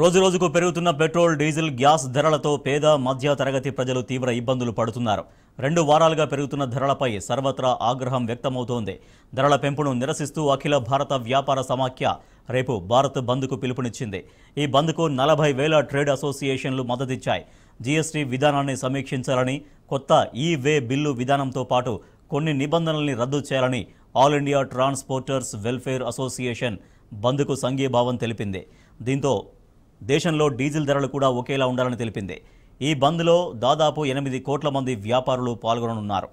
రోజు రోజుకు పెరుగుతున్న పెట్రోల్ డీజిల్ గ్యాస్ ధరలతో పేద మధ్య తరగతి ప్రజలు తీవ్ర ఇబ్బందులు పడుతున్నారు. రెండు వారాలుగా పెరుగుతున్న ధరలపై సర్వత్రా ఆగ్రహం వ్యక్తమవుతోంది. ధరల పెంపును నిరసిస్తూ అఖిల భారత వ్యాపార సమాఖ్య రేపు భారత్ బంద్కు పిలుపునిచ్చింది. ఈ బంద్కు 40,000 ట్రేడ్ అసోసియేషన్లు మద్దతిచ్చాయి. జీఎస్టీ విధానాన్ని సమీక్షించాలని, కొత్త ఈ వే బిల్లు విధానంతో పాటు కొన్ని నిబంధనల్ని రద్దు చేయాలని all India transporters welfare association బంద్కు సంఘీభావం తెలిపింది. దీంతో దేశంలో డీజిల్ ధరలు కూడా ఒకేలా ఉండాలని తెలిపింది. ఈ బంద్లో దాదాపు 8 కోట్ల మంది వ్యాపారులు పాల్గొననున్నారు.